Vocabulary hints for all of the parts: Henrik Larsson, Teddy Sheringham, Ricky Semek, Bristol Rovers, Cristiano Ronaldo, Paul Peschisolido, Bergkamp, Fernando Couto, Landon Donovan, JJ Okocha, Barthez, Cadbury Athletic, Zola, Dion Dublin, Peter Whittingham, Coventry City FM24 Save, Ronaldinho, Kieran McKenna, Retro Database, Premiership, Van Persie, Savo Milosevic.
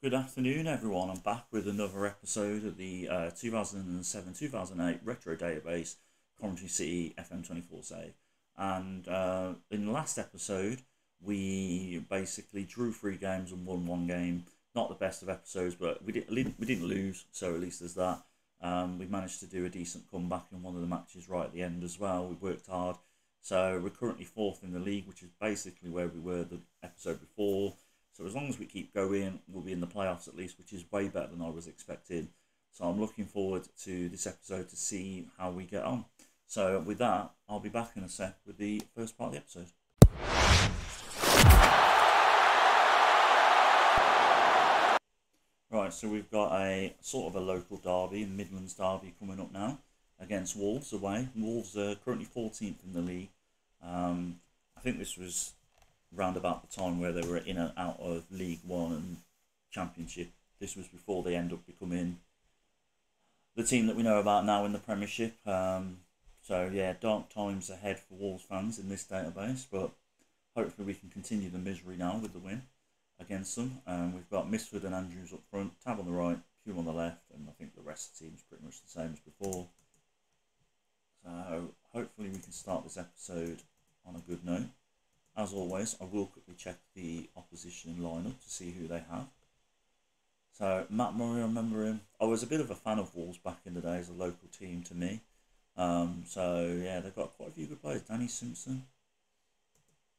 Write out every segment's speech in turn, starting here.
Good afternoon, everyone. I'm back with another episode of the 2007-2008 Retro Database, Coventry City FM24 Save. And in the last episode, we basically drew 3 games and won 1 game. Not the best of episodes, but we didn't lose, so at least there's that. We managed to do a decent comeback in one of the matches right at the end as well. We worked hard. So we're currently 4th in the league, which is basically where we were the episode before. So as long as we keep going, we'll be in the playoffs at least, which is way better than I was expecting. So I'm looking forward to this episode to see how we get on. So with that, I'll be back in a sec with the first part of the episode. Right, so we've got a sort of a local derby, Midlands derby coming up now against Wolves away. Wolves are currently 14th in the league. I think this was round about the time where they were in and out of League One and Championship. This was before they end up becoming the team that we know about now in the Premiership. So yeah, dark times ahead for Wolves fans in this database, but hopefully we can continue the misery now with the win against them. We've got Misford and Andrews up front, Tab on the right, Hume on the left, and I think the rest of the team is pretty much the same as before. So hopefully we can start this episode on a good note. As always, I will quickly check the opposition lineup to see who they have. So, Matt Murray, I remember him. I was a bit of a fan of Wolves back in the day as a local team to me. So, yeah, they've got quite a few good players. Danny Simpson,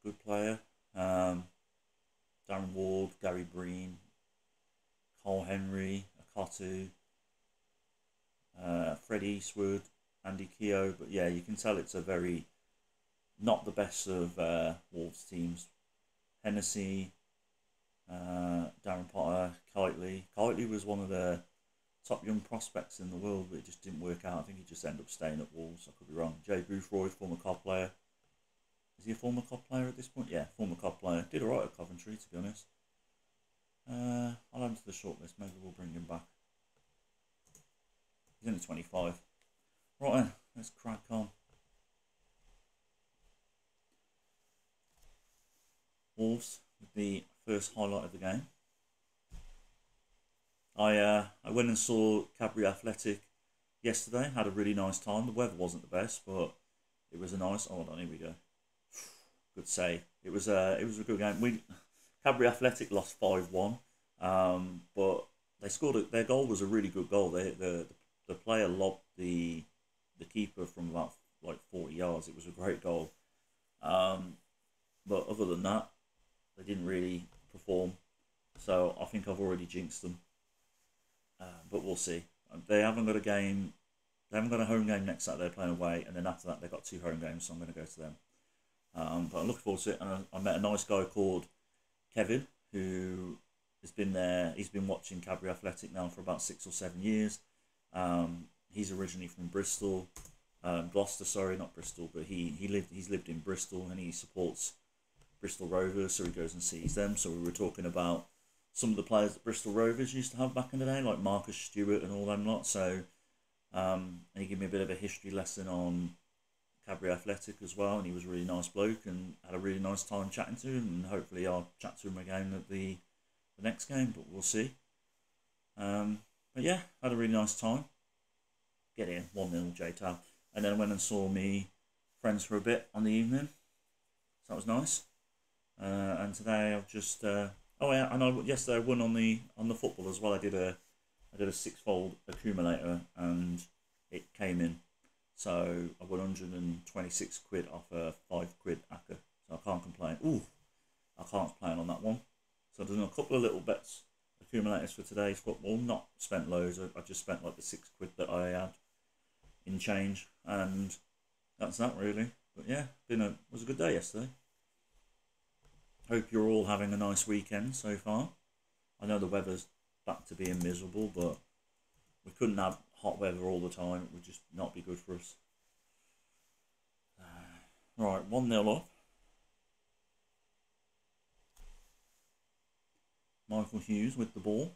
good player. Darren Ward, Gary Breen, Cole Henry, Akatu, Fred Eastwood, Andy Keogh. But, yeah, you can tell it's a very... not the best of Wolves teams. Hennessy, Darren Potter, Kitely. Kitely was one of the top young prospects in the world, but it just didn't work out. I think he just ended up staying at Wolves. I could be wrong. Jay Boothroyd, former COD player. Is he a former COD player at this point? Yeah, former COD player. Did alright at Coventry, to be honest. I'll add him to the shortlist. Maybe we'll bring him back. He's only 25. Right then, let's crack on. Wolves with the first highlight of the game. I went and saw Cadbury Athletic yesterday. Had a really nice time. The weather wasn't the best, but it was a nice. Oh, hold on, here we go. Good save. It was a good game. Cadbury Athletic lost 5-1, but they scored. Their goal was a really good goal. The player lobbed the keeper from about like 40 yards. It was a great goal. But other than that, they didn't really perform, so I think I've already jinxed them. But we'll see. They haven't got a game. They haven't got a home game next Saturday. They're playing away, and then after that they've got 2 home games. So I'm going to go to them. But I'm looking forward to it. And I met a nice guy called Kevin, who has been there. He's been watching Cadbury Athletic now for about 6 or 7 years. He's originally from Bristol, Gloucester. Sorry, not Bristol, but he's lived in Bristol, and he supports Bristol Rovers, so he goes and sees them. So we were talking about some of the players that Bristol Rovers used to have back in the day, like Marcus Stewart and all them lot. So and he gave me a bit of a history lesson on Cadbury Athletic as well, and he was a really nice bloke and had a really nice time chatting to him, and hopefully I'll chat to him again at the next game, but we'll see. But yeah, had a really nice time. Get in, 1-0 J-Tab. And then I went and saw me friends for a bit on the evening. So that was nice. And today I've just oh yeah, and yesterday I won on the football as well. I did a 6-fold accumulator and it came in, so I won 126 quid off a 5 quid acca. So I can't complain. Ooh, I can't complain on that one. So I've done a couple of little bets accumulators for today's football. Not spent loads. I just spent like the 6 quid that I had in change, and that's that really. But yeah, was a good day yesterday. Hope you're all having a nice weekend so far. I know the weather's back to being miserable, but we couldn't have hot weather all the time. It would just not be good for us. Right, 1-0 up. Michael Hughes with the ball.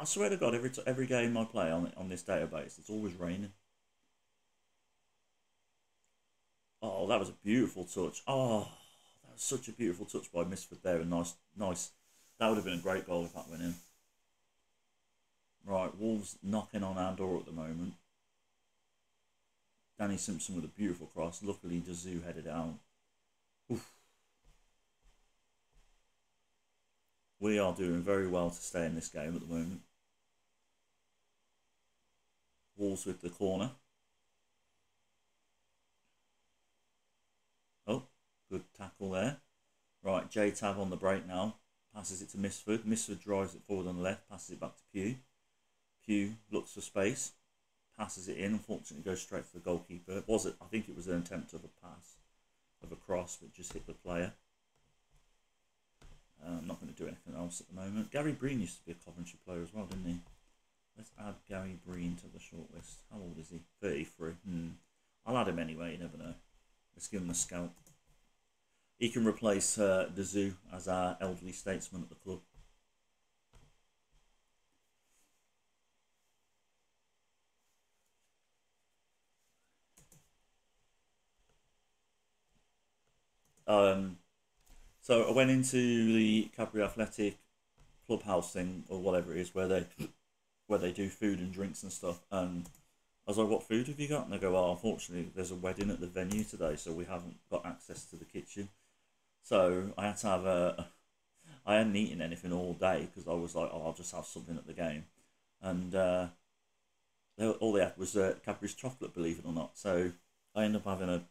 I swear to God, every game I play on this database, it's always raining. Oh, that was a beautiful touch. Oh. Such a beautiful touch by Misford there, and nice. That would have been a great goal if that went in. Right, Wolves knocking on our door at the moment. Danny Simpson with a beautiful cross. Luckily, Dazoo headed out. Oof. We are doing very well to stay in this game at the moment. Wolves with the corner. Oh, good tackle there. Right, J-Tab on the break now. Passes it to Misford. Misford drives it forward on the left. Passes it back to Pugh. Pugh looks for space. Passes it in. Unfortunately, goes straight for the goalkeeper. It was, I think it was an attempt of a pass, of a cross, but just hit the player. I'm not going to do anything else at the moment. Gary Breen used to be a Coventry player as well, didn't he? Let's add Gary Breen to the shortlist. How old is he? 33. I'll add him anyway, you never know. Let's give him a scout. He can replace Dazoo as our elderly statesman at the club. So I went into the Cadbury Athletic clubhouse thing, or whatever it is, where they do food and drinks and stuff, and I was like, what food have you got? And they go, oh, unfortunately, there's a wedding at the venue today, so we haven't got access to the kitchen. So I had to have a... I hadn't eaten anything all day, because I was like, oh, I'll just have something at the game. And all they had was Cadbury's chocolate, believe it or not. So I ended up having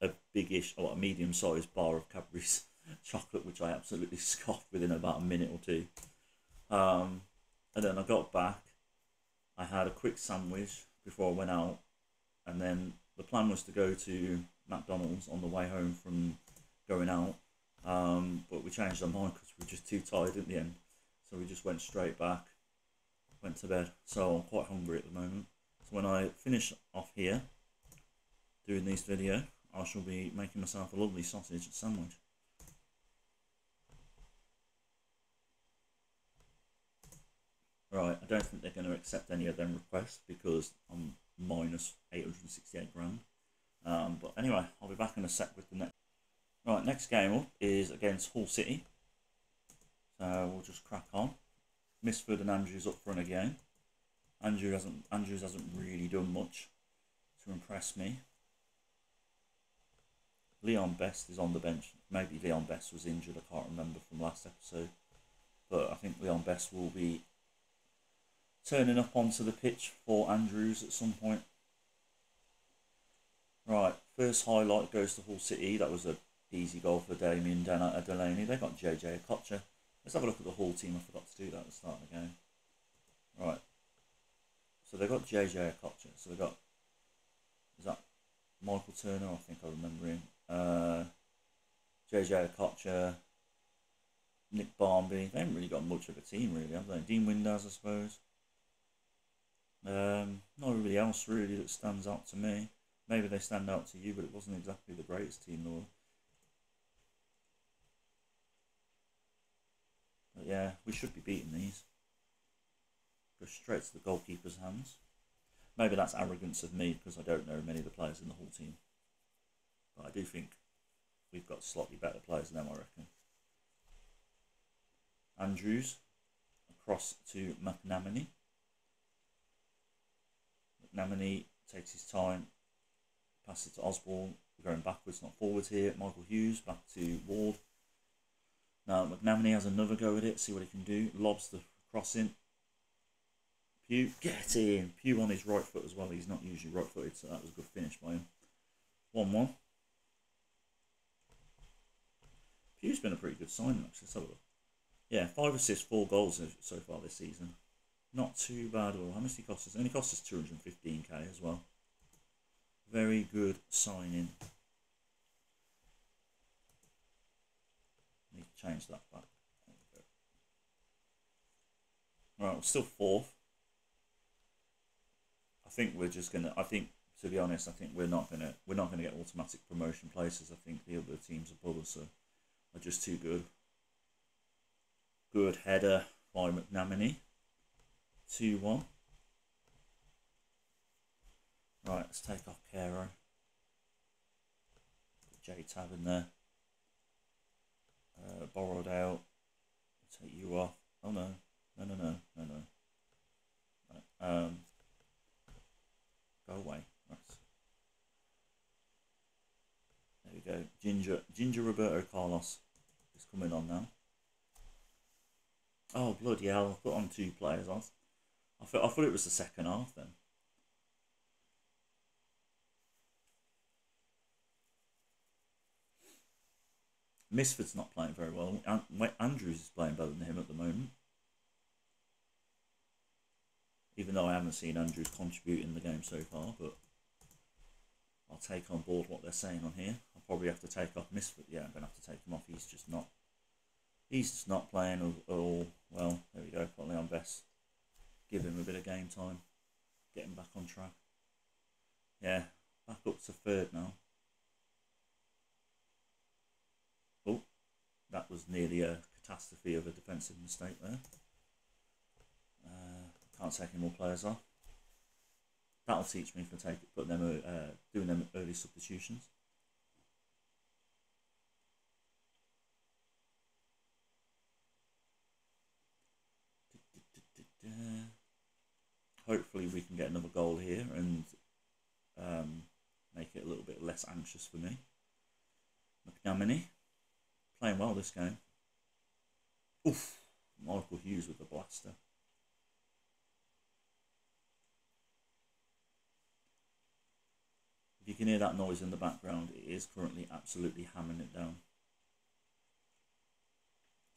a big-ish, or a medium-sized bar of Cadbury's chocolate, which I absolutely scoffed within about a minute or two. And then I got back, I had a quick sandwich before I went out, and then the plan was to go to McDonald's on the way home from going out, but we changed our mind because we were just too tired at the end, so we just went straight back, went to bed. So I'm quite hungry at the moment, so when I finish off here doing this video, I shall be making myself a lovely sausage sandwich. Right, I don't think they're going to accept any of them requests because I'm minus 868 grand. But anyway, I'll be back in a sec with the next. Right, next game up is against Hull City. So we'll just crack on. Misford and Andrews up front again. Andrews hasn't really done much to impress me. Leon Best is on the bench. Maybe Leon Best was injured, I can't remember from last episode. But I think Leon Best will be turning up onto the pitch for Andrews at some point. Right, first highlight goes to Hull City. That was an easy goal for Damien Delaney. They got JJ Okocha. Let's have a look at the Hull team. I forgot to do that at the start of the game. Right, so they got JJ Okocha. So they got, is that Michael Turner? I think I remember him. JJ Okocha, Nick Barmby. They haven't really got much of a team, really, have they? Dean Windass, I suppose. Not really else really that stands out to me. Maybe they stand out to you, but it wasn't exactly the greatest team though. But yeah, we should be beating these. Go straight to the goalkeeper's hands. Maybe that's arrogance of me because I don't know many of the players in the whole team. But I do think we've got slightly better players than them, I reckon. Andrews across to McNamee. McNamee takes his time, passes it to Osborne. We're going backwards, not forwards here. Michael Hughes back to Ward. Now McNamee has another go at it, see what he can do. Lobs the crossing. Pugh, get in. Pugh on his right foot as well. He's not usually right footed, so that was a good finish by him. 1-1. Pugh's been a pretty good signing actually. Let's have a look. Yeah, 5 assists, 4 goals so far this season. Not too bad at all. How much did he cost us? Only cost us 215k as well. Very good signing. Need to change that back. There we go. Right, we're still 4th. I think we're just gonna. I think, to be honest, I think we're not gonna get automatic promotion places. I think the other teams above us are just too good. Good header by McNamee. 2-1. Right, let's take off Caro. Put J-Tab in there. Borrowed out. Take you off. Oh no. No. Ginger Roberto Carlos is coming on now. Oh, bloody hell, I put on two players off. I thought it was the second half then. Misford's not playing very well. Andrews is playing better than him at the moment. Even though I haven't seen Andrews contribute in the game so far, but I'll take on board what they're saying on here. I'll probably have to take off Misford. Yeah, I'm going to have to take him off. He's just not playing at all. Well, there we go. Put Leon Best. Give him a bit of game time. Get him back on track. Yeah, back up to third now. Oh, that was nearly a catastrophe of a defensive mistake there. Can't take any more players off. That'll teach me for doing them early substitutions. Hopefully we can get another goal here and make it a little bit less anxious for me. McNamini, playing well this game. Oof, Michael Hughes with the blaster. You can hear that noise in the background. It is currently absolutely hammering it down.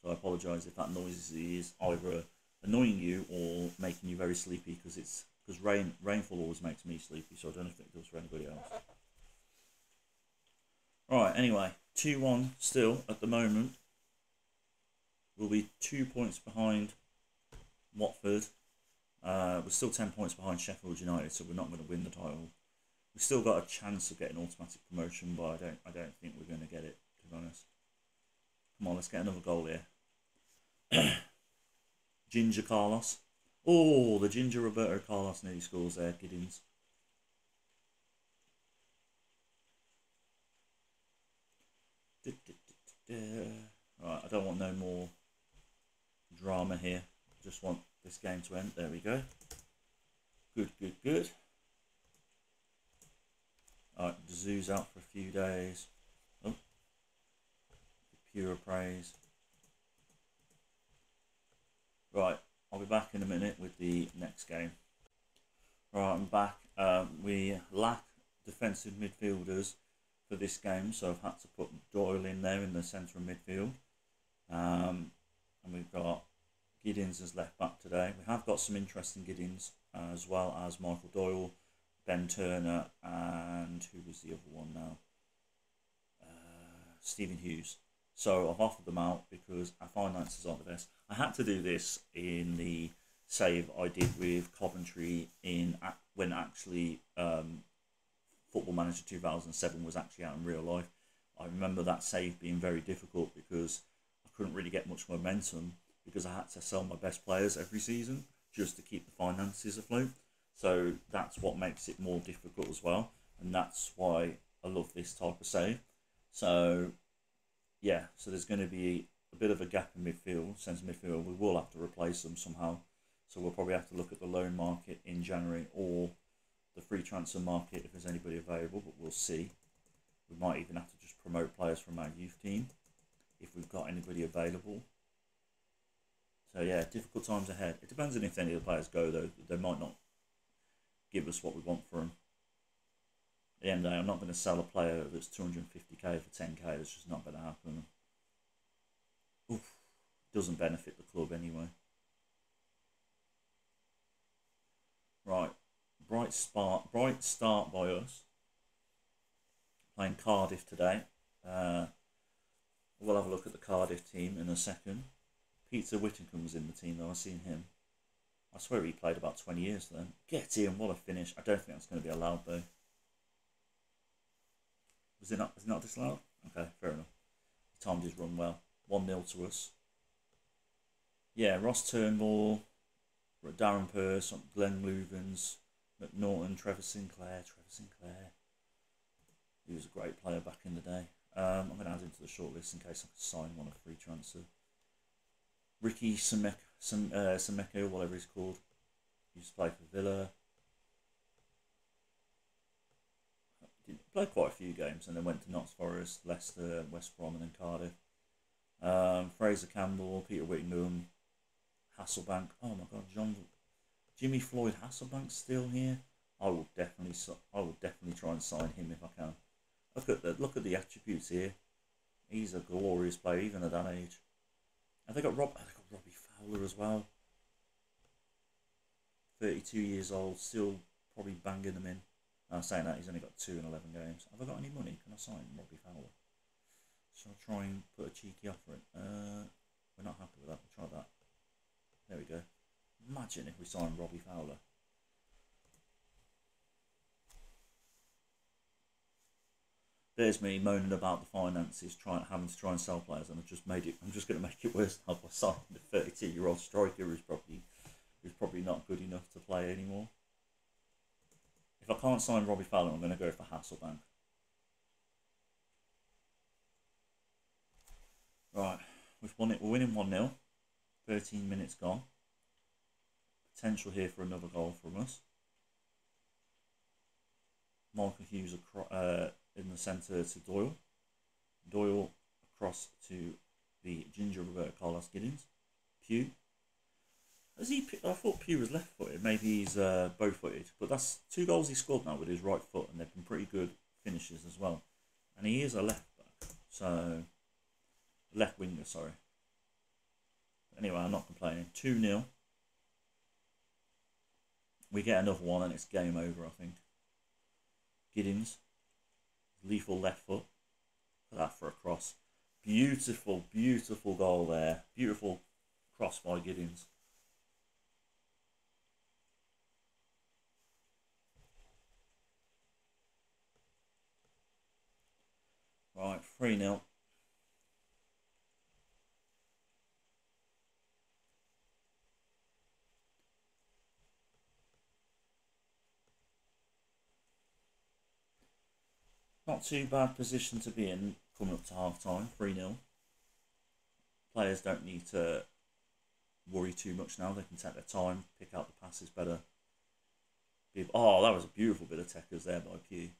So I apologise if that noise is either annoying you or making you very sleepy, because rainfall always makes me sleepy, so I don't know if it does for anybody else. Alright, anyway, 2-1 still at the moment. We'll be 2 points behind Watford. We're still 10 points behind Sheffield United, so we're not going to win the title. We've still got a chance of getting automatic promotion, but I don't think we're going to get it, to be honest. Come on, let's get another goal here. Ginger Carlos. Oh, the Ginger Roberto Carlos nearly scores there, Giddings. Alright, I don't want no more drama here. I just want this game to end. There we go. Good. Alright, the Zoo's out for a few days. Oh, pure praise. Right, I'll be back in a minute with the next game. Right, I'm back. We lack defensive midfielders for this game, so I've had to put Doyle in there in the centre of midfield. And we've got Giddings as left back today. We have got some interesting Giddings, as well as Michael Doyle, Ben Turner, and who was the other one now? Stephen Hughes. So I've offered them out because our finances aren't the best. I had to do this in the save I did with Coventry when Football Manager 2007 was actually out in real life. I remember that save being very difficult because I couldn't really get much momentum because I had to sell my best players every season just to keep the finances afloat. So that's what makes it more difficult as well, and that's why I love this type of save. So yeah, so there's going to be a bit of a gap in midfield, centre midfield. We will have to replace them somehow, so we'll probably have to look at the loan market in January or the free transfer market if there's anybody available, but we'll see. We might even have to just promote players from our youth team if we've got anybody available. So yeah, difficult times ahead. It depends on if any of the players go though. They might not give us what we want for him. At the end of the day, I'm not going to sell a player that's 250k for 10k. That's just not going to happen. Oof, doesn't benefit the club anyway. Right, bright start by us. Playing Cardiff today. We'll have a look at the Cardiff team in a second. Peter Whittingham was in the team though. I've seen him. I swear he played about 20 years then. Get in, what a finish. I don't think that's going to be allowed though. Is it not disallowed? Okay, fair enough. He timed his run well. 1-0 to us. Yeah, Ross Turnbull, Darren Purse, Glenn Louvins, McNaughton, Trevor Sinclair. He was a great player back in the day. I'm going to add him to the shortlist in case I can sign one of free transfer. Ricky Semek. Semeco, whatever he's called, used to play for Villa. played quite a few games and then went to Notts Forest, Leicester, West Brom and then Cardiff. Fraser Campbell, Peter Whittingham, Hasselbank. Oh my God, Jimmy Floyd Hasselbank's still here. I will definitely try and sign him if I can. Look at the attributes here. He's a glorious player even at that age. And they got Robbie Fowler as well. 32 years old, still probably banging them in. I'm saying that, he's only got 2 in 11 games. Have I got any money? Can I sign Robbie Fowler? Shall I try and put a cheeky offer in? We're not happy with that. We'll try that. There we go. Imagine if we sign Robbie Fowler. There's me moaning about the finances, having to try and sell players, and I've just made it. I'm just going to make it worse now by signing a 32-year-old striker who's probably not good enough to play anymore. If I can't sign Robbie Fowler, I'm going to go for Hasselbank. Right, we've won it. We're winning 1-0. 13 minutes gone. Potential here for another goal from us. Michael Hughes in the centre to Doyle. Doyle across to the ginger Roberto Carlos Giddings. Pugh. I thought Pugh was left-footed. Maybe he's bow-footed. But that's 2 goals he scored now with his right foot, and they've been pretty good finishes as well. And he is a left-back, so left-winger, sorry. Anyway, I'm not complaining. 2-0. We get another one, and it's game over, I think. Giddings. Lethal left foot. Look at that for a cross. Beautiful, beautiful goal there. Beautiful cross by Giddings. Right, 3-0. Not too bad position to be in coming up to half time, 3-0. Players don't need to worry too much now. They can take their time, pick out the passes better. Oh, that was a beautiful bit of Tekkers there by Pugh.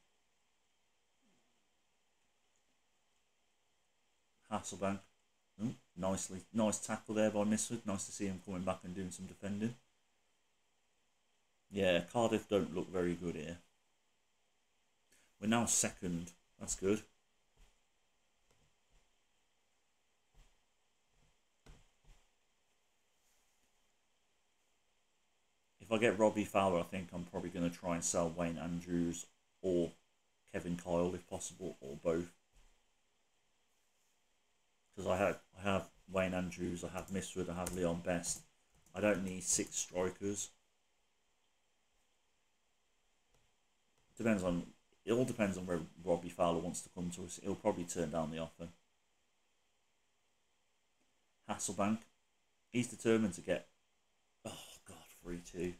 Hasselbank. Ooh, nice tackle there by Misford. Nice to see him coming back and doing some defending. Yeah, Cardiff don't look very good here. We're now second. That's good. If I get Robbie Fowler, I think I'm probably going to try and sell Wayne Andrews or Kevin Kyle if possible, or both. Because I have Wayne Andrews, I have Misford, I have Leon Best. I don't need 6 strikers. It all depends on where Robbie Fowler wants to come to us. He'll probably turn down the offer. Hasselbank. He's determined to get... Oh, God, 3-2.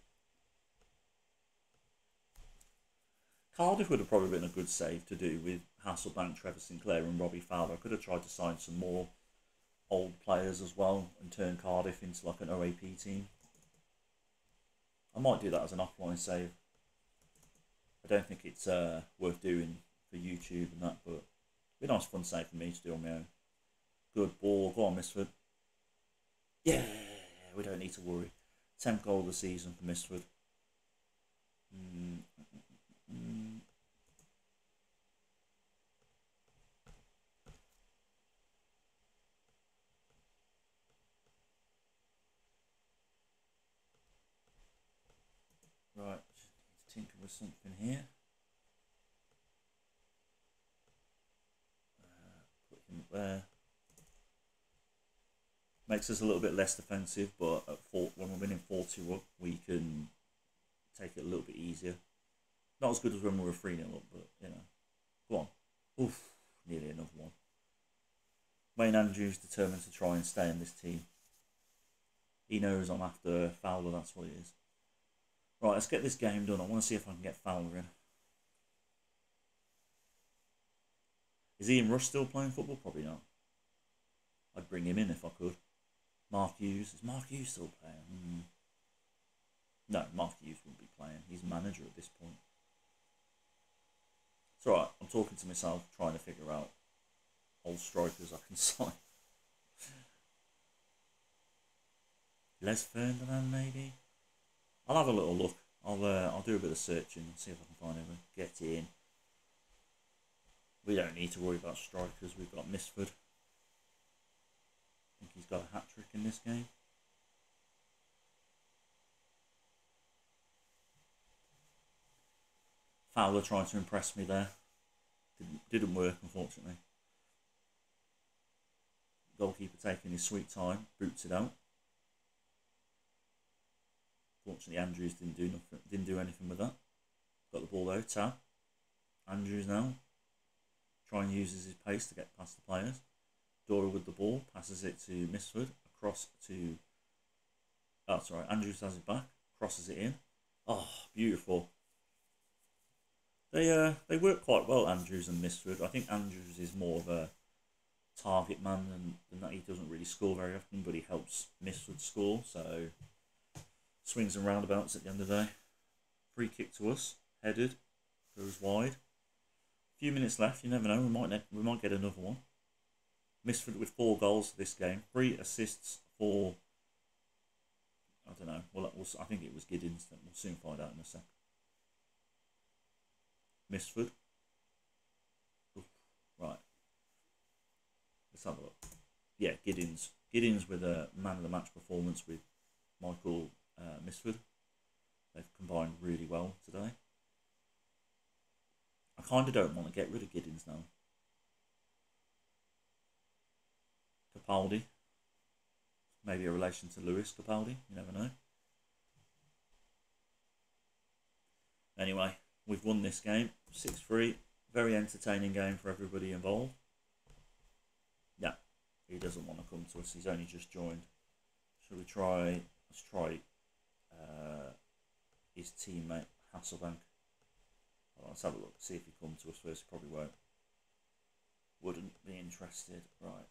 Cardiff would have probably been a good save to do with Hasselbank, Trevor Sinclair and Robbie Fowler. I could have tried to sign some more old players as well and turn Cardiff into like an OAP team. I might do that as an offline save. I don't think it's worth doing for YouTube and that, but it'd be a nice fun save for me to do on my own. Good ball. Go on, Misford. Yeah, we don't need to worry. 10th goal of the season for Misford. Right. Tinker with something here. Put him up there. Makes us a little bit less defensive, but at when we're winning 4-2 up, we can take it a little bit easier. Not as good as when we were 3-0 up, but you know. Go on. Oof, nearly another one. Wayne Andrews determined to try and stay in this team. He knows I'm after Fowler, that's what it is. Right, let's get this game done. I want to see if I can get Fowler in. Is Ian Rush still playing football? Probably not. I'd bring him in if I could. Mark Hughes. Is Mark Hughes still playing? No, Mark Hughes wouldn't be playing. He's manager at this point. It's alright. I'm talking to myself, trying to figure out old strikers I can sign. Les Ferdinand, maybe? I'll have a little look. I'll do a bit of searching and see if I can find anyone. Get in. We don't need to worry about strikers. We've got Misford. I think he's got a hat-trick in this game. Fowler tried to impress me there. Didn't work, unfortunately. Goalkeeper taking his sweet time. Boots it out. Fortunately, Andrews didn't do anything with that. Got the ball though, tap. Andrews now. Try and uses his pace to get past the players. Dora with the ball, passes it to Misford. Across to... Oh, sorry, Andrews has it back. Crosses it in. Oh, beautiful. They work quite well, Andrews and Misford. I think Andrews is more of a target man than that. He doesn't really score very often, but he helps Misford score, so... Swings and roundabouts at the end of the day. Free kick to us. Headed. Goes wide. A few minutes left. You never know. We might get another one. Misford with 4 goals this game. 3 assists for... I don't know. Well, I think it was Giddens. We'll soon find out in a sec. Misford. Oof. Right. Let's have a look. Yeah, Giddens. Giddens with a man-of-the-match performance with Michael... Misford. They've combined really well today. I kind of don't want to get rid of Giddens now. Capaldi. Maybe a relation to Lewis Capaldi. You never know. Anyway, we've won this game. 6-3. Very entertaining game for everybody involved. Yeah, he doesn't want to come to us. He's only just joined. Shall we try... Let's try... his teammate Hasselbank. Right, let's have a look, see if he comes to us first. He probably won't. Wouldn't be interested. Right,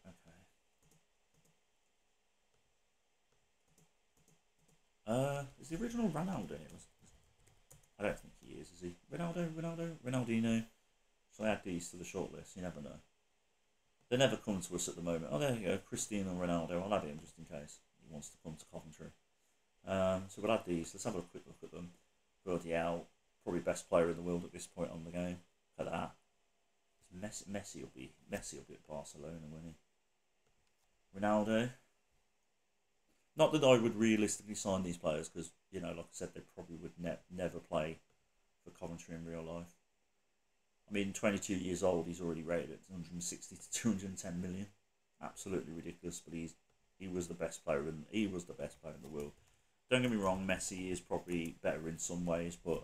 okay. Is the original Ronaldo? I don't think he is he? Ronaldinho. So I add these to the shortlist. You never know. They never come to us at the moment. Oh, there you go, Cristiano Ronaldo. I'll add him just in case he wants to come to Coventry. So we'll add these. Let's have a quick look at them. Guardiola, probably best player in the world at this point on the game. Look at that. Messi will be at Barcelona, won't he? Ronaldo. Not that I would realistically sign these players because, you know, like I said, they probably would never play for Coventry in real life. I mean, 22 years old, he's already rated at 160 to 210 million. Absolutely ridiculous, but he was the best player in the world. Don't get me wrong, Messi is probably better in some ways, but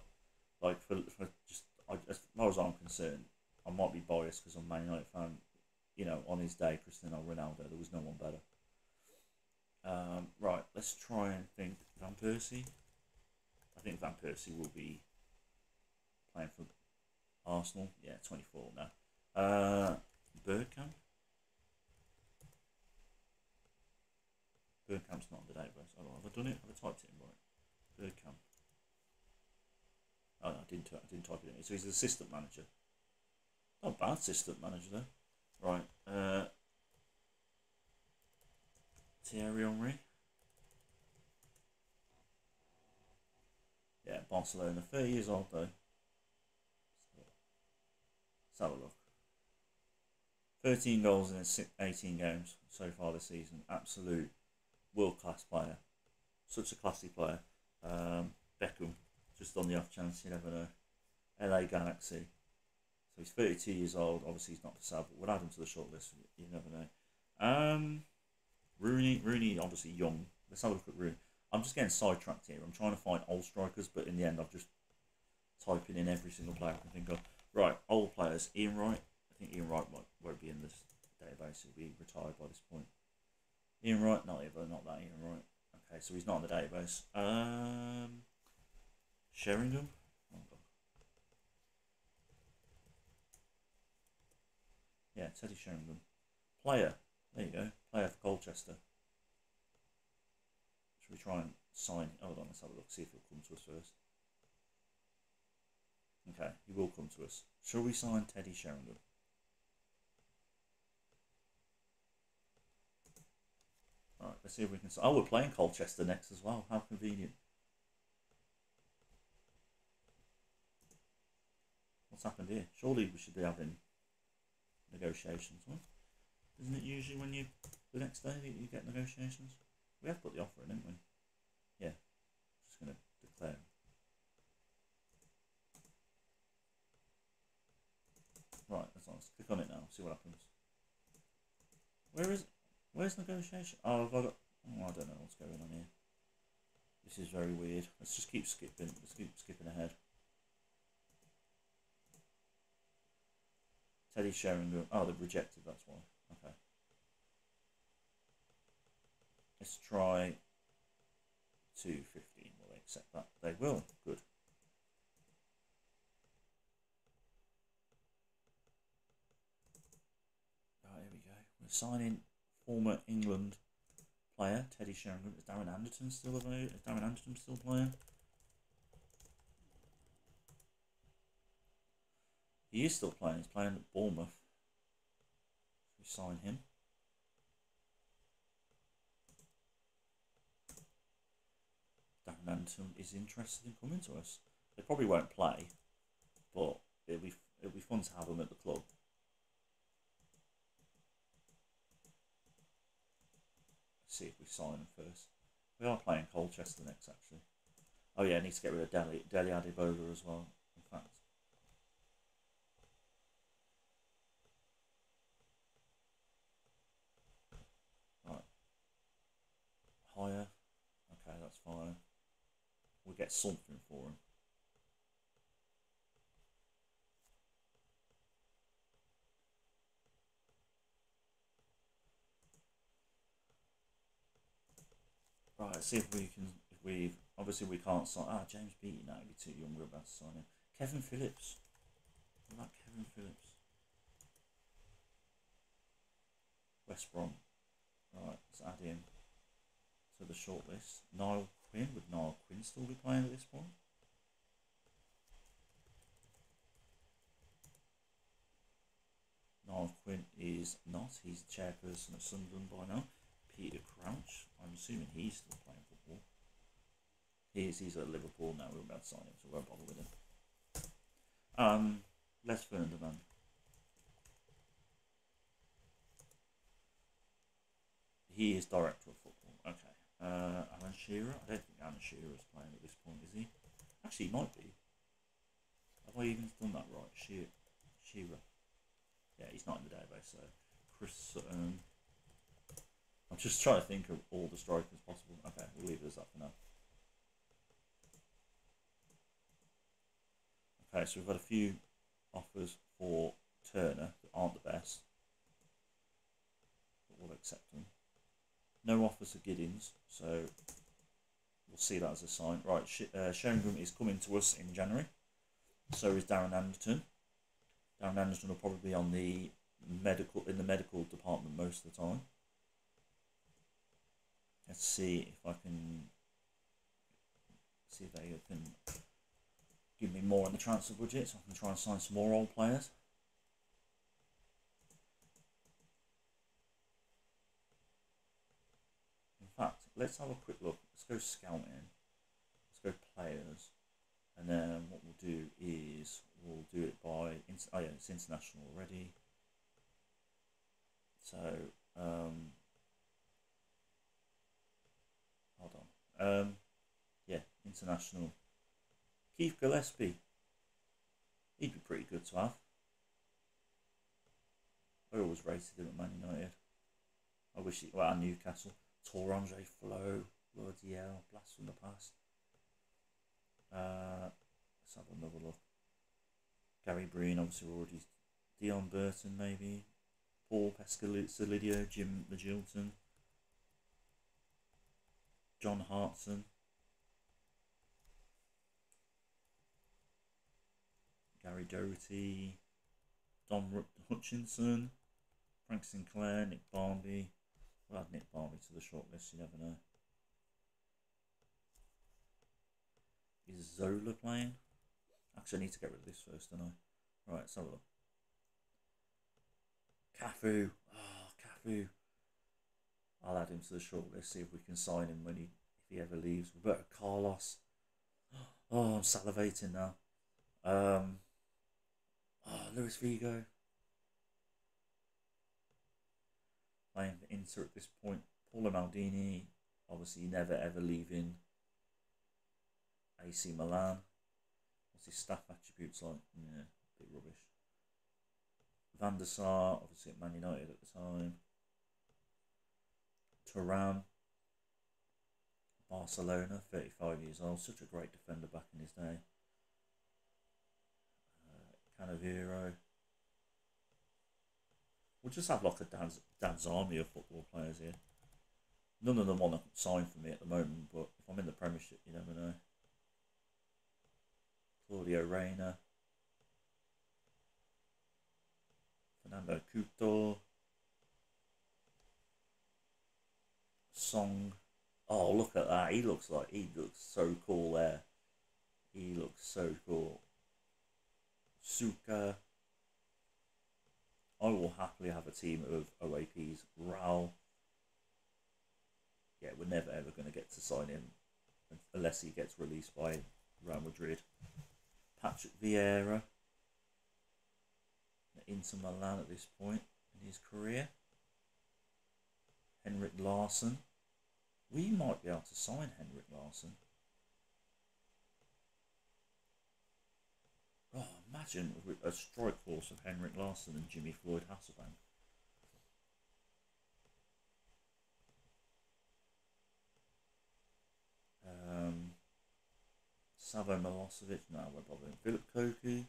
like as far as I'm concerned, I might be biased because I'm a Man United fan. You know, on his day, Cristiano Ronaldo, there was no one better. Right, let's try and think. Van Persie. I think Van Persie will be playing for Arsenal. Yeah, 24 now. Bergkamp. Bergkamp's not in the database. Oh, have I done it? Have I typed it in right? Bergkamp. Oh, no, I didn't type it in. So he's an assistant manager. Not a bad assistant manager, though. Right. Thierry Henry. Yeah, Barcelona. 30 years old, though. Let's have a look. 13 goals in 18 games so far this season. Absolute. World-class player, such a classy player. Beckham, just on the off chance, you never know. LA Galaxy, so he's 32 years old. Obviously, he's not for sale, but we'll add him to the shortlist. You never know. Rooney, obviously young. Let's have a look at Rooney. I'm just getting sidetracked here. I'm trying to find old strikers, but in the end, I've just typing in every single player I can think of. Right, old players. Ian Wright. I think Ian Wright won't be in this database. He'll be retired by this point. Ian Wright, not that Ian Wright. Okay, so he's not on the database. Sheringham. Oh, yeah, Teddy Sheringham. Player. There you go. Player for Colchester. Should we try and sign? Hold on, let's have a look, see if it'll come to us first. Okay, he will come to us. Shall we sign Teddy Sheringham? All right, let's see if we can... Oh, we're playing Colchester next as well. How convenient. What's happened here? Surely we should be having negotiations, huh? Isn't it usually when you... The next day that you get negotiations? We have put the offer in, haven't we? Yeah. Just going to declare. Right, that's nice. Click on it now, see what happens. Where is it? Where's negotiation? Oh, have I got... Oh, I don't know what's going on here. This is very weird. Let's just keep skipping. Let's keep skipping ahead. Teddy Sheringham. Oh, they've rejected, that's why. Okay. Let's try 215. Will they accept that? They will. Good. Right, here we go. We're signing former England player Teddy Sheringham. Is Darren Anderton still available? Is Darren Anderton still playing? He is still playing. He's playing at Bournemouth. We sign him. Darren Anderton is interested in coming to us. They probably won't play, but it'll be fun to have him at the club. See if we sign him first. We are playing Colchester next, actually. Oh yeah, I need to get rid of Dele Adebola as well. In fact, right, higher. Okay, that's fine. We'll get something for him. Right, let's see if we can, if we've, obviously we can't sign, James Beattie now, he'd be too young, we're about to sign him. Kevin Phillips, I like Kevin Phillips. West Brom, right, let's add him to the shortlist. Niall Quinn, would Niall Quinn still be playing at this point? Niall Quinn is not, he's the chairperson of Sunderland by now. Peter Crouch, I'm assuming he's still playing football. He's at Liverpool now, we're about to sign him, so we won't bother with him. Les Ferdinand. He is director of football, okay. Alan Shearer, I don't think Alan Shearer is playing at this point, is he? Actually, he might be. Have I even done that right? Shearer. Yeah, he's not in the database, so Chris... I'm just trying to think of all the strikers possible. Okay, we'll leave it as that for now. Okay, so we've had a few offers for Turner that aren't the best, but we'll accept them. No offers for Giddings, so we'll see that as a sign. Right, Sheringham is coming to us in January. So is Darren Anderton. Darren Anderton will probably be on the medical, in the medical department most of the time. Let's see if I can see if they can give me more in the transfer budget, so I can try and sign some more old players. In fact, let's have a quick look. Let's go scouting. Let's go players, and then what we'll do is we'll do it by. Oh yeah, it's international already. So. Hold on. Yeah, international. Keith Gillespie. He'd be pretty good to have. I always rated him at Man United. I wish he... Well, at Newcastle. Torrange Flo. Bloody hell. Blast from the past. Let's have another look. Gary Breen, obviously, already... Dion Burton, maybe. Paul Pescalidio. Jim Magilton. John Hartson, Gary Doherty, Dom Hutchinson, Frank Sinclair, Nick Barmby. We'll add Nick Barmby to the shortlist, you never know. Is Zola playing? Actually, I need to get rid of this first, don't I? Right, let's have a look. Cafu. Oh, Cafu. I'll add him to the shortlist, see if we can sign him when he, if he ever leaves. Roberto Carlos. Oh, I'm salivating now. Oh, Luis Figo. Playing for Inter at this point. Paolo Maldini, obviously never ever leaving AC Milan. What's his staff attributes like? Yeah, a bit rubbish. Van der Sar, obviously at Man United at the time. Turan, Barcelona, 35 years old. Such a great defender back in his day. Canavero. We'll just have like a dad's army of football players here. None of them want to sign for me at the moment, but if I'm in the Premiership, you never know. Claudio Reyna. Fernando Couto. Song. Oh, look at that. He looks so cool there. He looks so cool. Suka. I will happily have a team of OAPs. Raul. Yeah, we're never ever going to get to sign him unless he gets released by Real Madrid. Patrick Vieira. Inter Milan at this point in his career. Henrik Larsson. We might be able to sign Henrik Larsson. Oh, imagine a strike force of Henrik Larsson and Jimmy Floyd Hasselbank. Savo Milosevic, no, we're bothering. Philip Koku.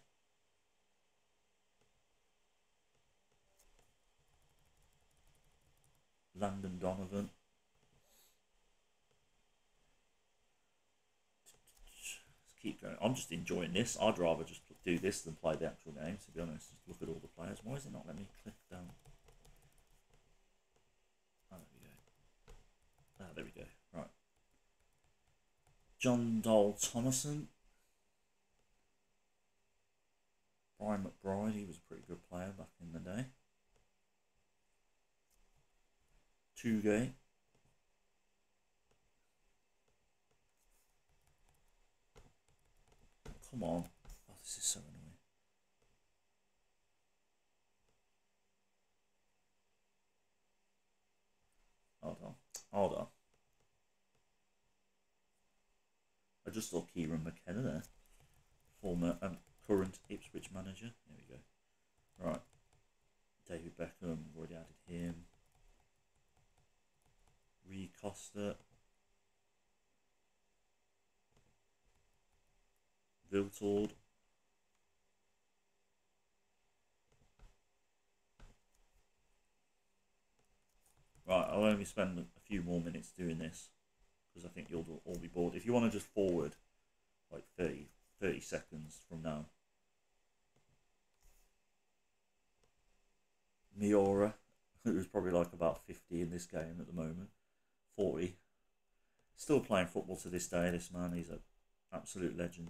Landon Donovan. Keep going. I'm just enjoying this. I'd rather just do this than play the actual game, to be honest. Just look at all the players. Why is it not letting me click down? Oh, there we go. Ah, there we go. Right. John Dole Thomason. Brian McBride. He was a pretty good player back in the day. Tugay. Come on. Oh, this is so annoying. Hold on. Hold on. I just saw Kieran McKenna there. Former and current Ipswich manager. There we go. Right. David Beckham. We've already added him. Rui Costa. Viltord. Right, I'll only spend a few more minutes doing this because I think you'll all be bored. If you want to just forward like 30 seconds from now. Miura, who's probably like about 50 in this game at the moment. 40. Still playing football to this day, this man. He's an absolute legend.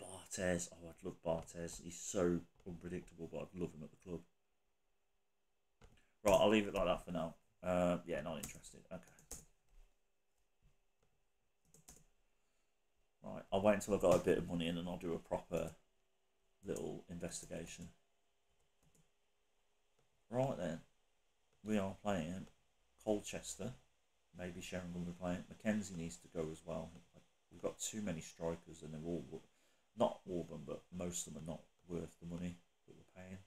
Barthez, oh, I'd love Barthez. He's so unpredictable, but I'd love him at the club. Right, I'll leave it like that for now. Yeah, not interested. Okay. Right, I'll wait until I've got a bit of money in and I'll do a proper little investigation. Right then, we are playing Colchester. Maybe Sheringham will be playing. Mackenzie needs to go as well. We've got too many strikers and they're all... Not all of them, but most of them are not worth the money that we're paying.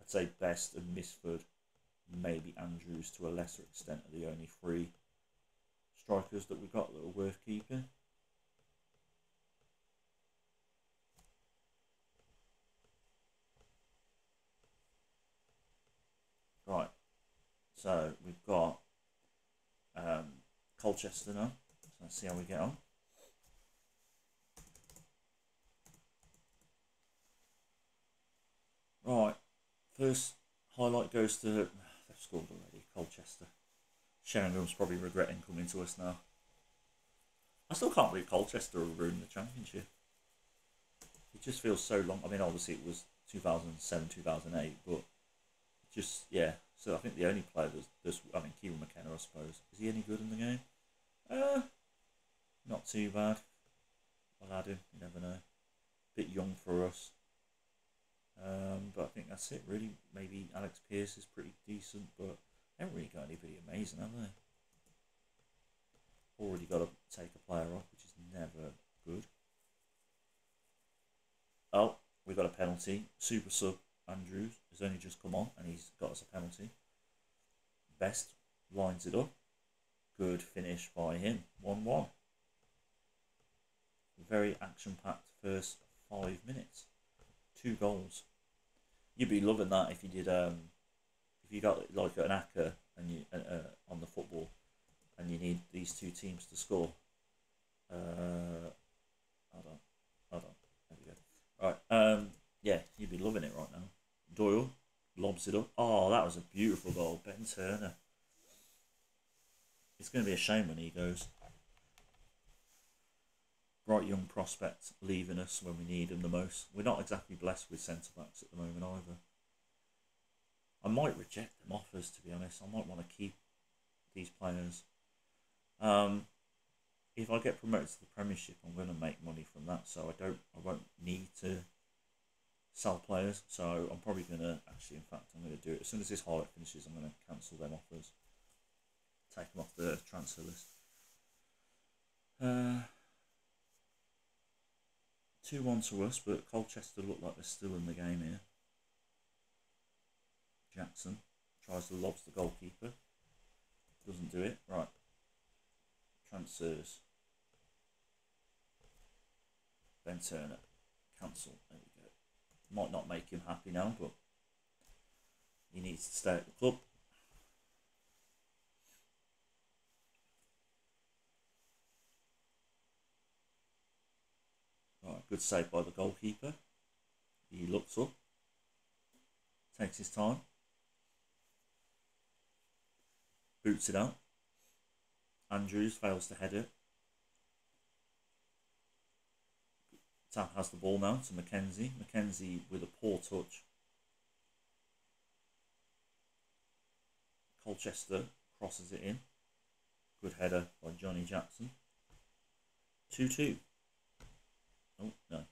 I'd say Best and Misford, maybe Andrews to a lesser extent, are the only three strikers that we've got that are worth keeping. Right, so we've got Colchester now, so let's see how we get on. Right, first highlight goes to, they've scored already, Colchester. Sheringham's probably regretting coming to us now. I still can't believe Colchester will ruin the championship. it just feels so long. I mean, obviously it was 2007, 2008, but just, yeah. So I think the only player that's I mean, Kieran McKenna, I suppose. Is he any good in the game? Not too bad. I'll add him, you never know. Bit young for us. But I think that's it, really. Maybe Alex Pearce is pretty decent, but they haven't really got anybody amazing, have they? Already got to take a player off, which is never good. Oh, we got a penalty. Super sub Andrews has only just come on, and he's got us a penalty. Best lines it up. Good finish by him. 1-1. Very action-packed first 5 minutes. 2 goals. You'd be loving that if you did. If you got like an acca and you on the football, and you need these 2 teams to score. Hold on. There we go. Right. Yeah, you'd be loving it right now. Doyle lobs it up. Oh, that was a beautiful goal, Ben Turner. It's going to be a shame when he goes. Bright young prospect leaving us when we need him the most. We're not exactly blessed with centre-backs at the moment either. I might reject them offers, to be honest. I might want to keep these players. If I get promoted to the Premiership, I'm going to make money from that, so I won't need to sell players. So I'm probably going to, actually, in fact, I'm going to do it. As soon as this highlight finishes, I'm going to cancel them offers. Take them off the transfer list. 2-1 to us, but Colchester look like they're still in the game here. Jackson tries to lob the goalkeeper. Doesn't do it. Right. Transfers. Ben Turner. Cancel. There we go. Might not make him happy now, but he needs to stay at the club. Good save by the goalkeeper. He looks up, takes his time, boots it out. Andrews fails to head it. Tam has the ball now to McKenzie. McKenzie with a poor touch. Colchester crosses it in. Good header by Johnny Jackson. 2-2. Oh, no.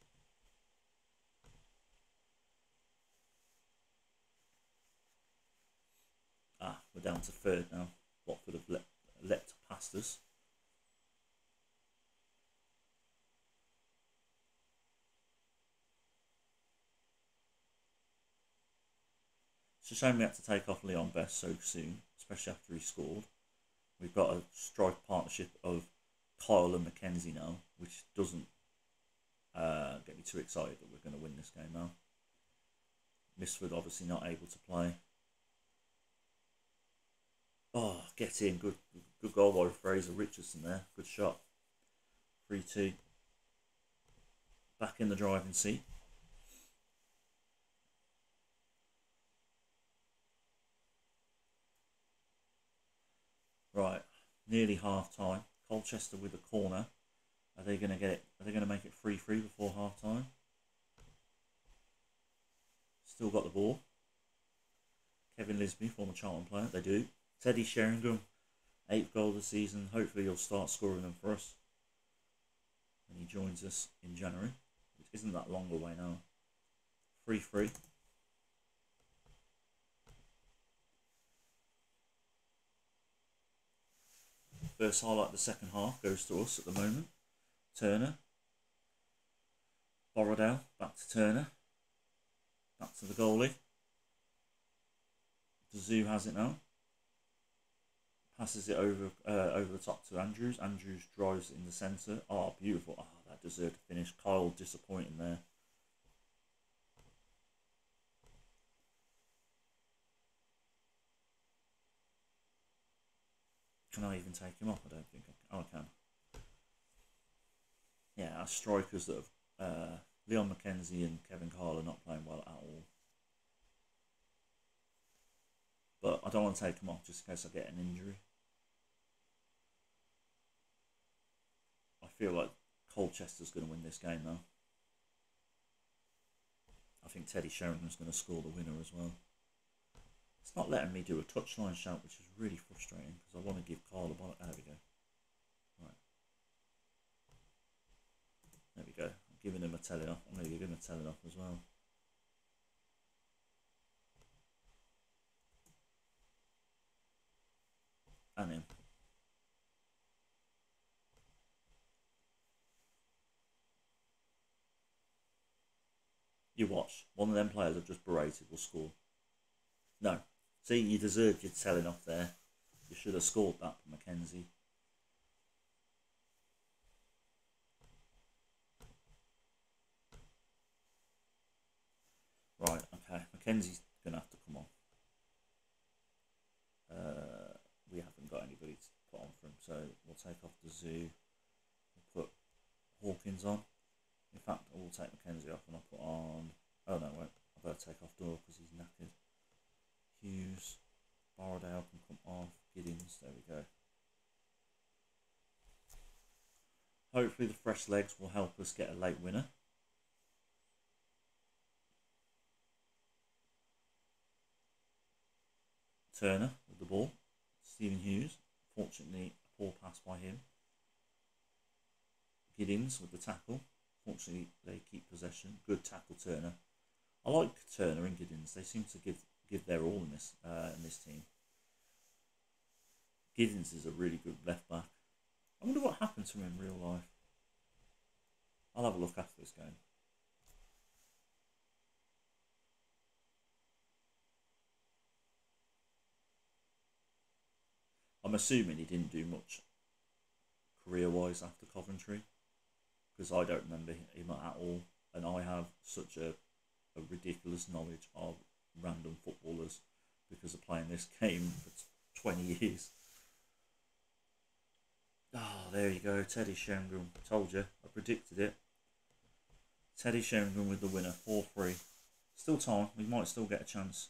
Ah, we're down to third now. Watford have leapt past us. It's a shame we had to take off Leon Best so soon, especially after he scored. We've got a strike partnership of Kyle and McKenzie now, which doesn't get me too excited that we're going to win this game now. Misford obviously not able to play. Oh, get in. Good goal by Fraser Richardson there. Good shot. 3-2. Back in the driving seat. Right. Nearly half time. Colchester with a corner. Are they going to get it? Are they going to make it 3-3 before half time? Still got the ball. Kevin Lisby, former Charlton player. They do. Teddy Sheringham, 8th goal of the season. Hopefully he'll start scoring them for us. And he joins us in January, which isn't that long away now. 3-3. First highlight of the second half goes to us at the moment. Turner, Borrowdale, back to Turner, back to the goalie. Dzou has it now, passes it over the top to Andrews. Andrews drives in the centre. Oh, beautiful. Oh, that deserved a finish. Kyle disappointing there. Can I even take him off? I don't think I can. Oh, I can. Yeah, our strikers that have Leon McKenzie and Kevin Kyle are not playing well at all. But I don't want to take them off just in case I get an injury. I feel like Colchester's going to win this game now. I think Teddy Sheringham's going to score the winner as well. It's not letting me do a touchline shout, which is really frustrating, because I want to give Carl the ball. There we go. Right. There we go. I'm giving him a telling off. I'm going to give him a telling off as well. And him. You watch. One of them players I've just berated will score. No. See, you deserved your telling off there. You should have scored that for Mackenzie. Right, okay. Mackenzie's going to have to come on. We haven't got anybody to put on for him, so we'll take off the zoo. We'll put Hawkins on. In fact, I will take Mackenzie off and I'll put on... Oh no, wait. I better take off Doyle because he's knackered. Hughes, Borrowdale can come off, Giddings, there we go. Hopefully the fresh legs will help us get a late winner. Turner with the ball, Stephen Hughes, fortunately a poor pass by him. Giddings with the tackle, fortunately they keep possession, good tackle Turner. I like Turner and Giddings, they seem to give their all in this team. Giddings is a really good left back. I wonder what happened to him in real life. I'll have a look after this game. I'm assuming he didn't do much career-wise after Coventry, because I don't remember him at all, and I have such a ridiculous knowledge of random footballers because of playing this game for 20 years. Oh, there you go, Teddy Sheringham. Told you, I predicted it. Teddy Sheringham with the winner, 4-3. Still time, we might still get a chance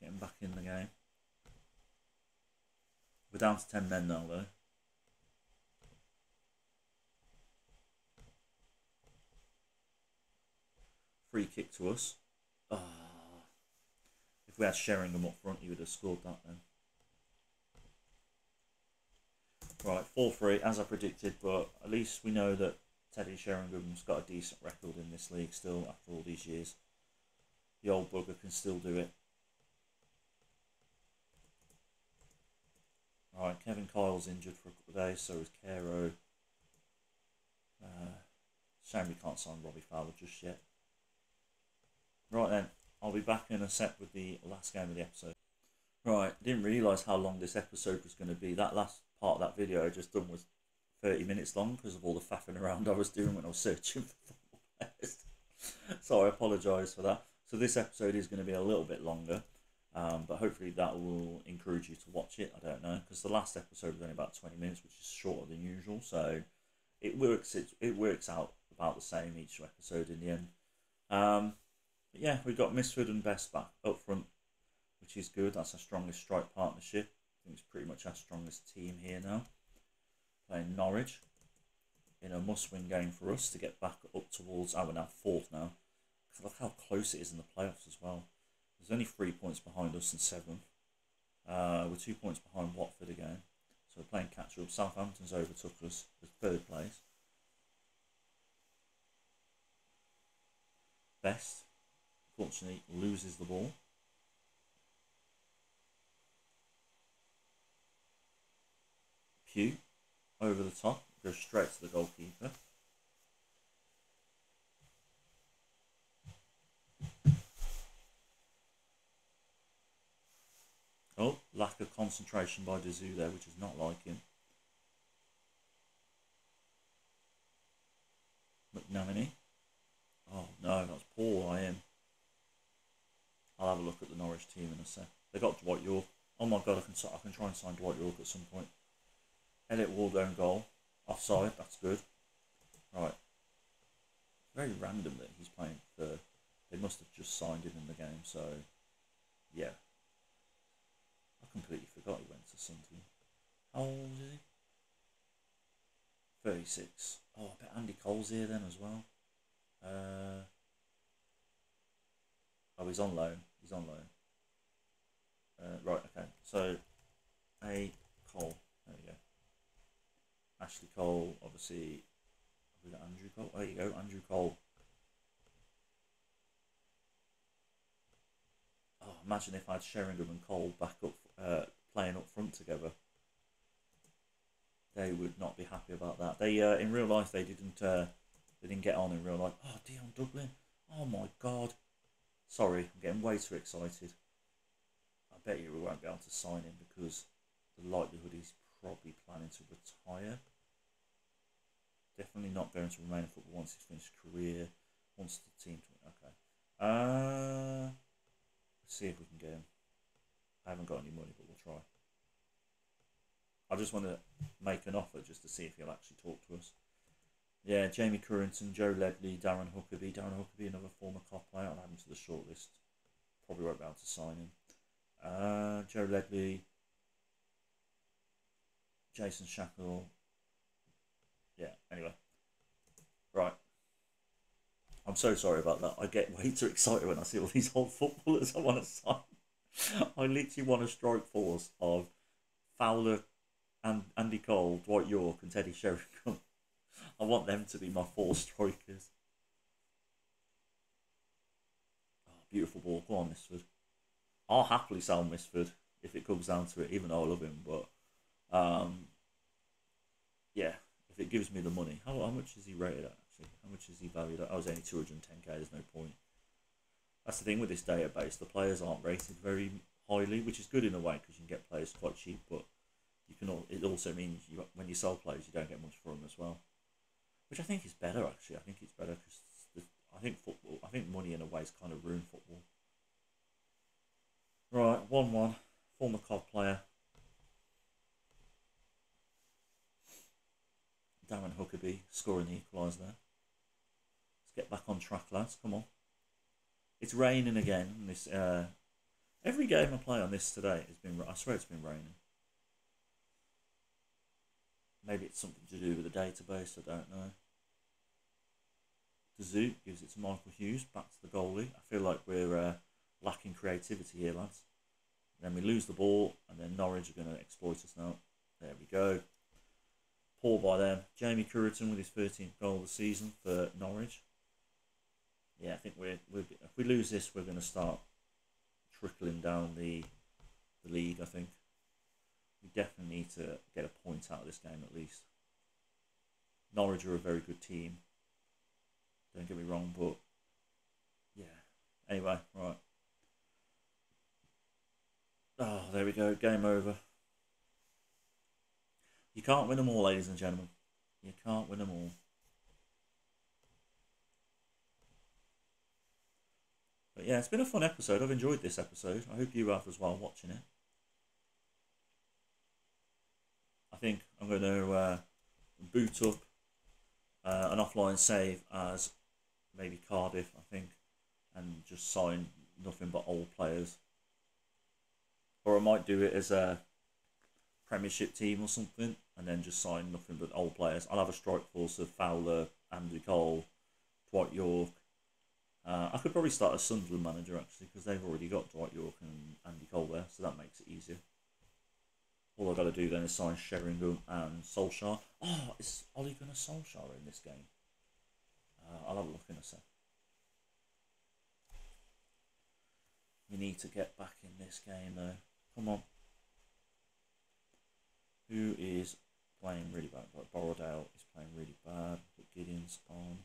of getting back in the game. We're down to 10 men now, though. Free kick to us. Ah. Oh. If we had Sheringham up front, he would have scored that then. Right, 4-3, as I predicted, but at least we know that Teddy Sheringham's got a decent record in this league still after all these years. The old bugger can still do it. Right, Kevin Kyle's injured for a couple of days, so is Cairo. Shame we can't sign Robbie Fowler just yet. Right then. I'll be back in a sec with the last game of the episode. Right, didn't realise how long this episode was going to be. That last part of that video I just done was 30 minutes long because of all the faffing around I was doing when I was searching for football players. So I apologise for that. So this episode is going to be a little bit longer, but hopefully that will encourage you to watch it. I don't know, because the last episode was only about 20 minutes, which is shorter than usual. So it works out about the same each episode in the end. But yeah, we've got Misford and Best back up front, which is good. That's our strongest strike partnership. I think it's pretty much our strongest team here now. Playing Norwich in a must-win game for us to get back up towards... Oh, we're now fourth now. Look how close it is in the playoffs as well. There's only 3 points behind us and seventh. We're 2 points behind Watford again. So we're playing catch-up. Southampton's overtook us with third place. Best. Unfortunately, loses the ball. Pugh, over the top, goes straight to the goalkeeper. Oh, lack of concentration by Dazou there, which is not like him. McNamee. Oh no, that's poor, I am. I'll have a look at the Norwich team in a sec. They got Dwight York. Oh my god, I can try and sign Dwight York at some point. Elliot Ward own goal. Offside, that's good. Right. Very random that he's playing third. They must have just signed him in the game, so yeah. I completely forgot he went to something. How old is he? 36. Oh, I bet Andy Cole's here then as well. Oh, he's on loan. He's on loan. Right, okay. So, A. Cole. There we go. Ashley Cole, obviously. Have we got Andrew Cole? There you go, Andrew Cole. Oh, imagine if I had Sheringham and Cole back up, playing up front together. They would not be happy about that. They in real life they didn't get on in real life. Oh, Dion Dublin. Oh my God. Sorry, I'm getting way too excited. I bet you we won't be able to sign him because the likelihood he's probably planning to retire. Definitely not going to remain in football once he's finished his career. Once the team. Okay. Let's see if we can get him. I haven't got any money, but we'll try. I just want to make an offer just to see if he'll actually talk to us. Yeah, Jamie Currington, Joe Ledley, Darren Huckabee. Darren Huckabee, another former cop player. I'll add him to the shortlist. Probably won't be able to sign him. Joe Ledley, Jason Shackle. Yeah, anyway. Right. I'm so sorry about that. I get way too excited when I see all these old footballers I want to sign. I literally want a strike force of Fowler, and Andy Cole, Dwight York and Teddy Sheringham. I want them to be my four strikers. Oh, beautiful ball. Go on, Misford. I'll happily sell Misford if it comes down to it, even though I love him. But, yeah, if it gives me the money. How much is he rated at, actually? How much is he valued at? I was only 210k, there's no point. That's the thing with this database. The players aren't rated very highly, which is good in a way because you can get players quite cheap, but it also means you, when you sell players, you don't get much for them as well, which I think is better actually. I think it's better because I think money in a way is kind of ruined football. Right, 1-1, former COD player, Darren Huckabee scoring the equaliser there. Let's get back on track, lads. Come on, it's raining again. This every game I play on this today has been. I swear it's been raining. Maybe it's something to do with the database, I don't know. De Zouk gives it to Michael Hughes, back to the goalie. I feel like we're lacking creativity here, lads. And then we lose the ball, and then Norwich are going to exploit us now. There we go. Poor by them. Jamie Currington with his 13th goal of the season for Norwich. Yeah, I think if we lose this, we're going to start trickling down the league, I think. We definitely need to get a point out of this game at least. Norwich are a very good team. Don't get me wrong, but yeah. Anyway, right. Oh, there we go. Game over. You can't win them all, ladies and gentlemen. You can't win them all. But yeah, it's been a fun episode. I've enjoyed this episode. I hope you have as well watching it. I think I'm going to boot up an offline save as maybe Cardiff, I think, and just sign nothing but old players. Or I might do it as a Premiership team or something, and then just sign nothing but old players. I'll have a strike force of Fowler, Andy Cole, Dwight York. I could probably start a Sunderland manager, actually, because they've already got Dwight York and Andy Cole there, so that makes it easier. All I've got to do then is sign Sheringham and Solskjaer. Oh, is Ole Gunnar Solskjaer in this game? I'll have a look in a sec. We need to get back in this game though. Come on. Who is playing really bad? Like Borrowdale is playing really bad. Put Gideon's on.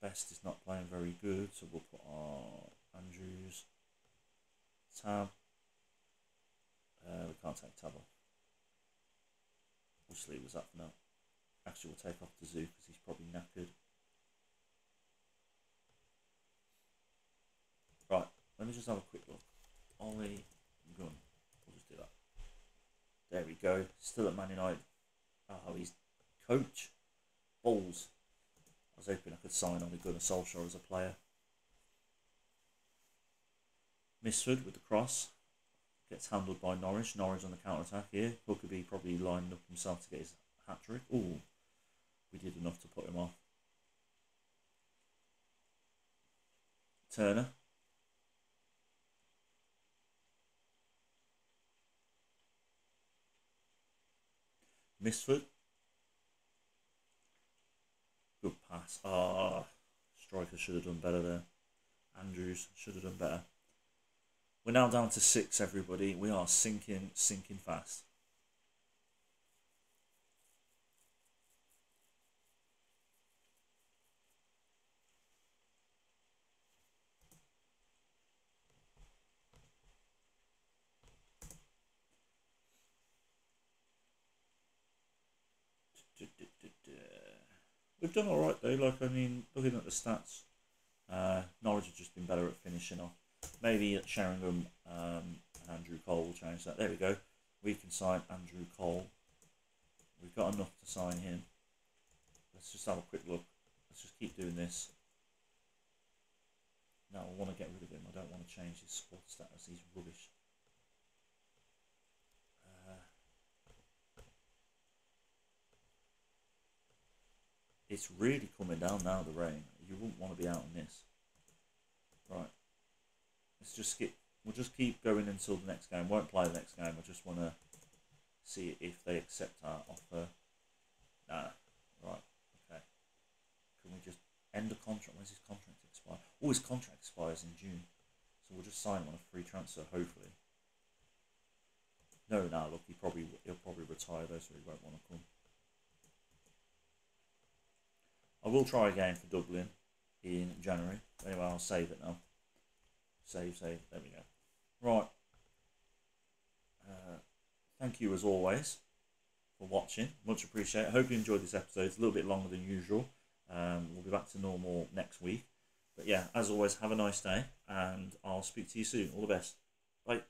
Best is not playing very good, so we'll put our Andrews. Tab. We can't take Tab off. We'll just leave us up for now. Actually, we'll take off the Zoo because he's probably knackered. Right, let me just have a quick look. Ollie Gunn. We'll just do that. There we go. Still at Man United. Oh, he's coach. Balls. I was hoping I could sign Ole Gunnar Solskjaer as a player. Misford with the cross. Gets handled by Norwich. Norwich on the counter-attack here. Huckabee probably lined up himself to get his hat-trick. Ooh, we did enough to put him off. Turner Misford. Good pass. Ah, striker should have done better there. Andrews should have done better. We're now down to 6, everybody. We are sinking fast. We've done all right though. Like, I mean, looking at the stats, Norwich have just been better at finishing off. Maybe at Sheringham, and Andrew Cole will change that. There we go. We can sign Andrew Cole. We've got enough to sign him. Let's just have a quick look. Let's just keep doing this. Now I want to get rid of him. I don't want to change his squad status. He's rubbish. It's really coming down now, the rain. You wouldn't want to be out on this. Right. Let's just skip. We'll just keep going until the next game. Won't play the next game. I just want to see if they accept our offer. Nah. Right. Okay. Can we just end the contract? When's his contract expire? Oh, his contract expires in June. So we'll just sign him on a free transfer, hopefully. No, nah, look, he'll probably retire though, so he won't want to come. I will try again for Dublin in January. Anyway, I'll save it now. Save. There we go. Right. Thank you as always for watching. Much appreciated. Hope you enjoyed this episode. It's a little bit longer than usual. We'll be back to normal next week. But yeah, as always, have a nice day, and I'll speak to you soon. All the best. Bye.